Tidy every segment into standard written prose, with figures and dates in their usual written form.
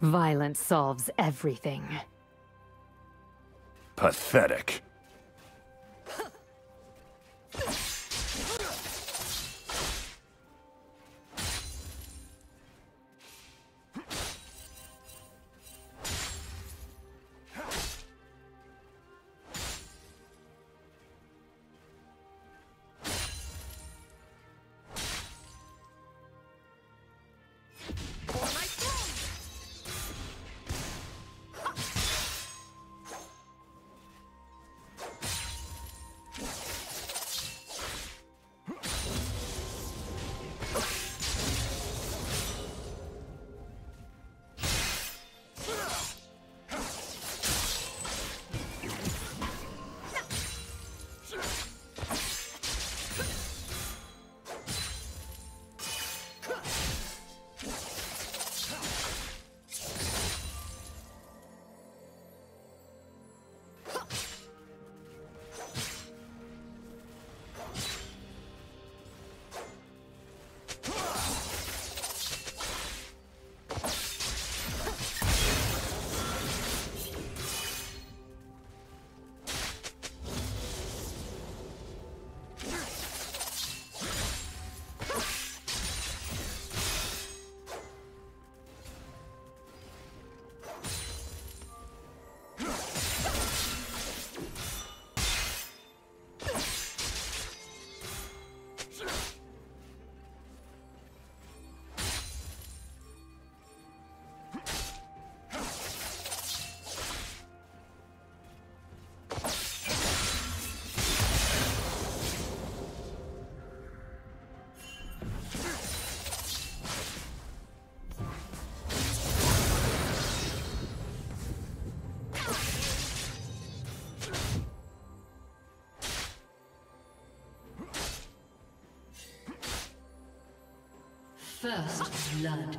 Violence solves everything. Pathetic. First blood.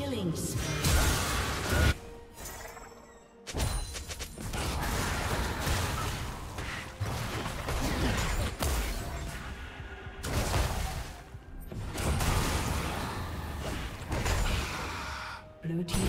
Killing spree. Blue team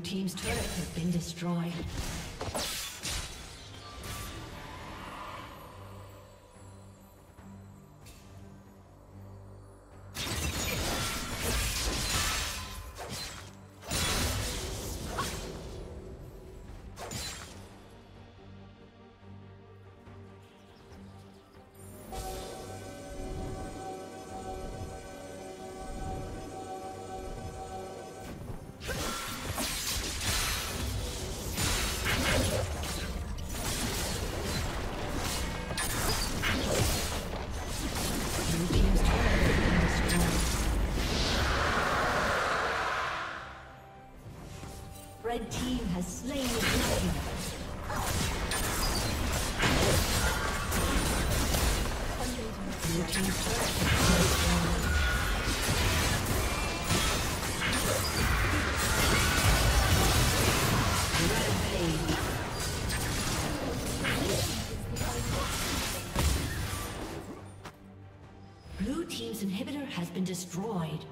Blue team's turret has been destroyed. Red team has slain the blue team. Blue team's turret has been destroyed. Rampage. Blue team's inhibitor has been destroyed.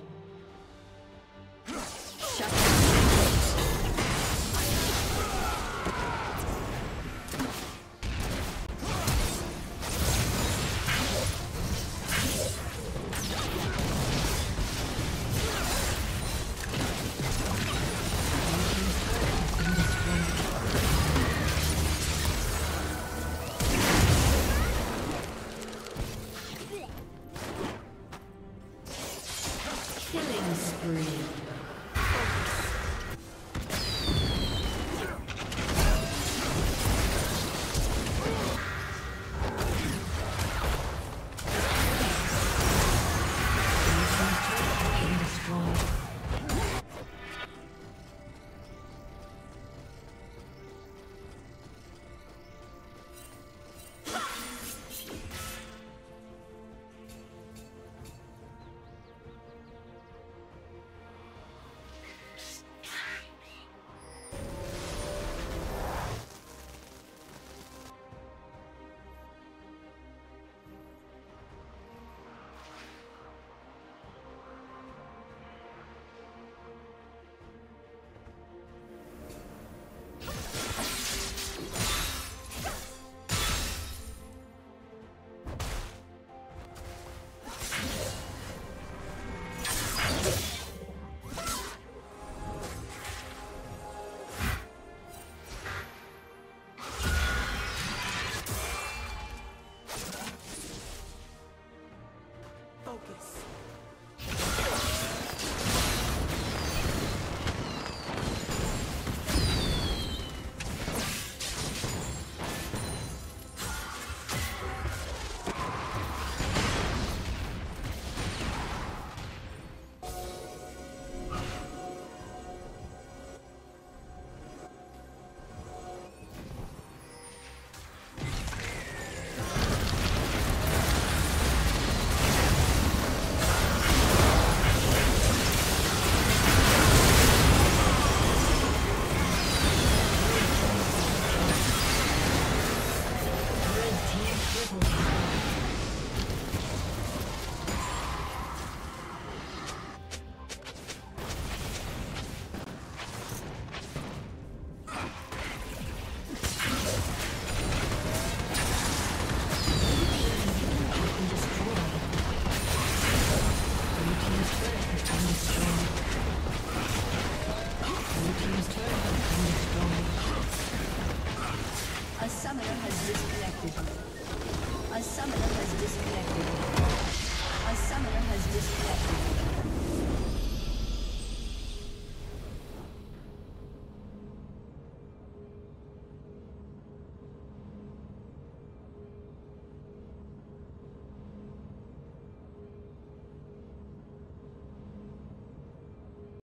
A summoner has disconnected.